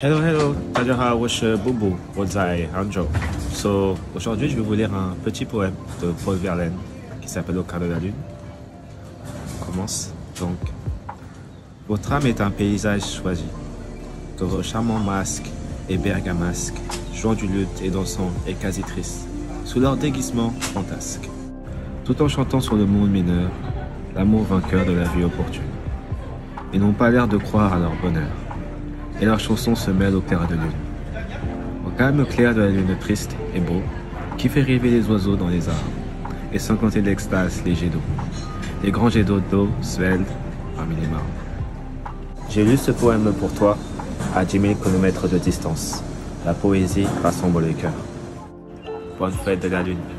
Hello, Tadjara Wesh Bobo, Rodzai Hanjo. So, aujourd'hui, je vais vous lire un petit poème de Paul Verlaine qui s'appelle Au coeur de la lune. On commence donc. Votre âme est un paysage choisi, que vos charmants masques et bergamasques, jouant du luth et dansant et quasi tristes, sous leur déguisement fantasque. Tout en chantant sur le monde mineur, l'amour vainqueur de la vie opportune. Ils n'ont pas l'air de croire à leur bonheur. Et leurs chansons se mêlent au clair de lune. Au calme clair de la lune triste et beau, qui fait rêver les oiseaux dans les arbres, et sans compter d'extase les jets d'eau. Les grands jets d'eau suèlent parmi les marbres. J'ai lu ce poème pour toi, à 10 000 km de distance. La poésie rassemble les cœurs. Bonne fête de la lune.